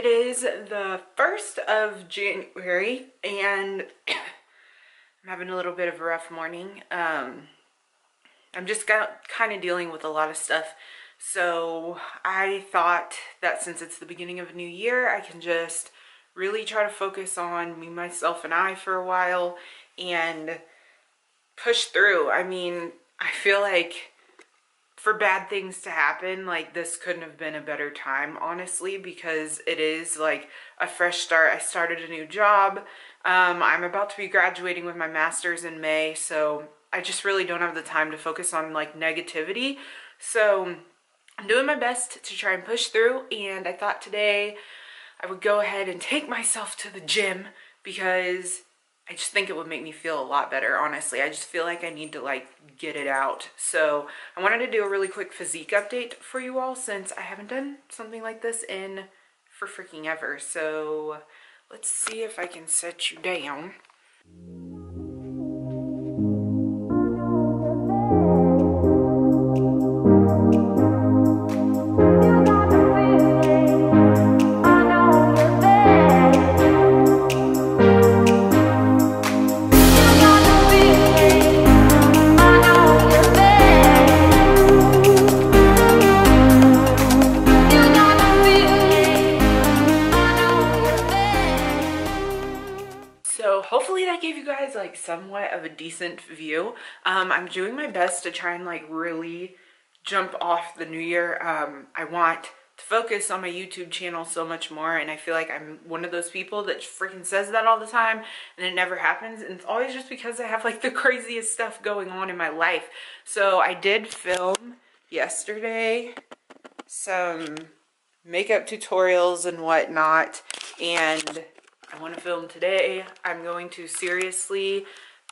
It is the 1st of January and I'm having a little bit of a rough morning. I'm just kind of dealing with a lot of stuff. So I thought that since it's the beginning of a new year, I can just really try to focus on me, myself, and I for a while and push through. I mean, I feel like for bad things to happen, like this couldn't have been a better time, honestly, because it is like a fresh start. I started a new job. I'm about to be graduating with my master's in May, so I just really don't have the time to focus on like negativity. So I'm doing my best to try and push through, and I thought today I would go ahead and take myself to the gym because I just think it would make me feel a lot better, honestly. I just feel like I need to like get it out. So I wanted to do a really quick physique update for you all since I haven't done something like this in for freaking ever. So let's see if I can set you down. Like somewhat of a decent view. I'm doing my best to try and like really jump off the new year. I want to focus on my YouTube channel so much more, and I feel like I'm one of those people that freaking says that all the time and it never happens, and it's always just because I have like the craziest stuff going on in my life. So I did film yesterday some makeup tutorials and whatnot, and I want to film today. I'm going to seriously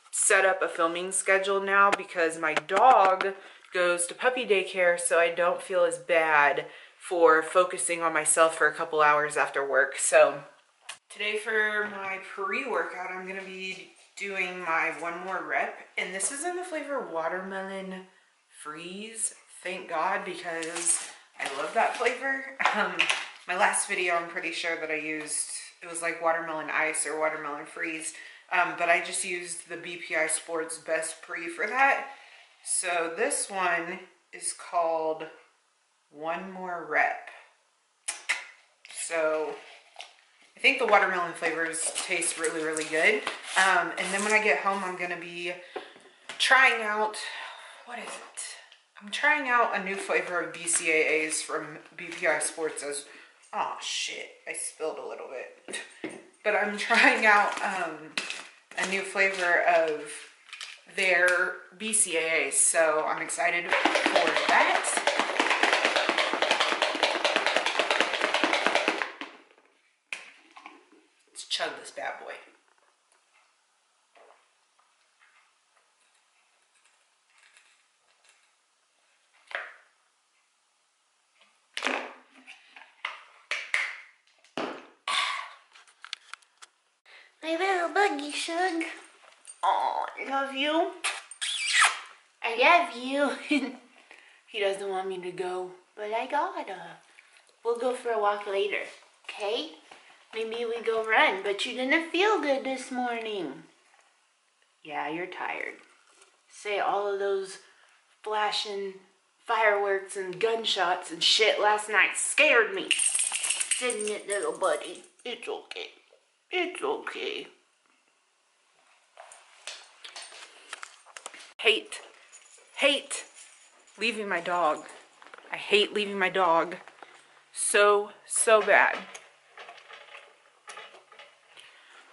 set up a filming schedule now because my dog goes to puppy daycare, so I don't feel as bad for focusing on myself for a couple hours after work. So today for my pre-workout, I'm going to be doing my One More Rep, and this is in the flavor Watermelon Freeze. Thank God, because I love that flavor. My last video, I'm pretty sure that I used, it was like Watermelon Ice or Watermelon Freeze, but I just used the BPI Sports Best Pre for that. So this one is called One More Rep. So I think the watermelon flavors taste really, really good. And then when I get home, I'm going to be trying out, what is it? I'm trying out a new flavor of BCAAs from BPI Sports as well. Oh shit, I spilled a little bit. But I'm trying out a new flavor of their BCAAs, so I'm excited for that. Let's chug this bad boy. My little buggy Shug. Oh, I love you. I love you. He doesn't want me to go, but I gotta. We'll go for a walk later, okay? Maybe we go run, but you didn't feel good this morning. Yeah, you're tired. Say all of those flashing fireworks and gunshots and shit last night scared me. Didn't it, little buddy? It's okay. It's okay. Hate leaving my dog. I hate leaving my dog so bad.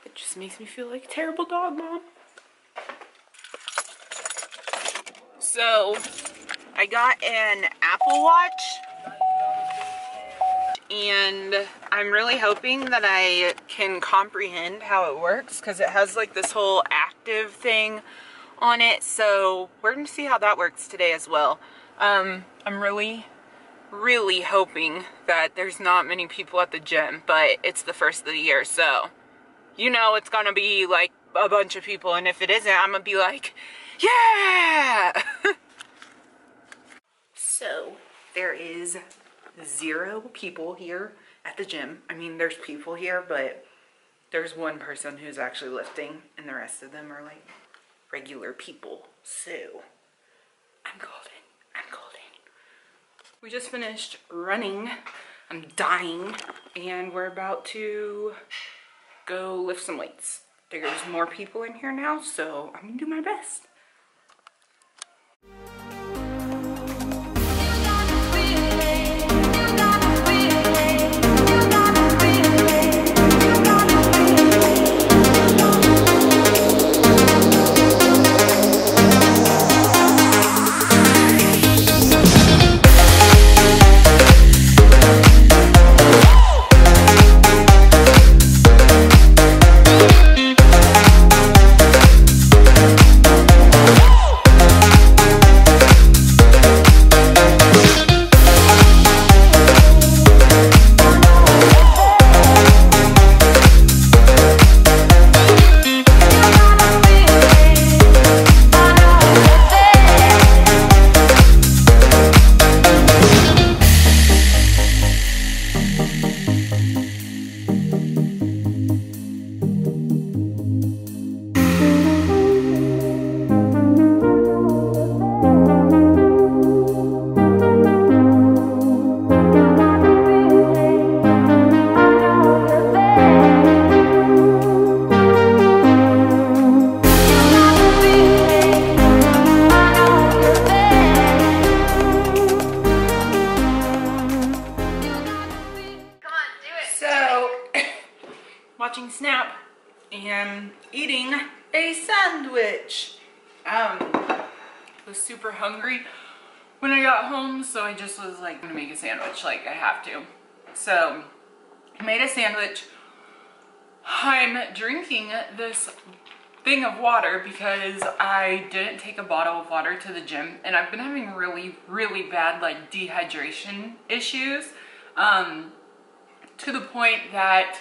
It just makes me feel like a terrible dog mom. So I got an Apple Watch, and I'm really hoping that I can comprehend how it works because it has like this whole active thing on it, so we're gonna see how that works today as well. I'm really hoping that there's not many people at the gym, but it's the 1st of the year, so you know it's gonna be like a bunch of people, and if it isn't, I'm gonna be like, yeah. So there is zero people here at the gym. I mean, there's people here, but there's one person who's actually lifting, and the rest of them are like regular people. So I'm golden. I'm golden. We just finished running. I'm dying, and we're about to go lift some weights. There's more people in here now, so I'm gonna do my best. Watching Snap and eating a sandwich. I was super hungry when I got home, so I just was like, I'm gonna make a sandwich, like I have to. So I made a sandwich. I'm drinking this thing of water because I didn't take a bottle of water to the gym, and I've been having really bad like dehydration issues, to the point that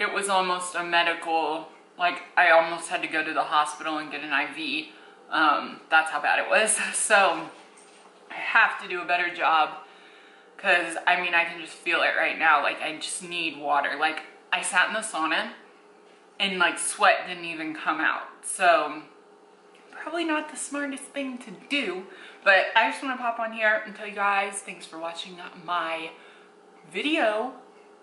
it was almost a medical, like I almost had to go to the hospital and get an IV. That's how bad it was. So I have to do a better job, because I mean, I can just feel it right now. Like I just need water. Like I sat in the sauna and like sweat didn't even come out. So probably not the smartest thing to do, but I just want to pop on here and tell you guys, thanks for watching my video.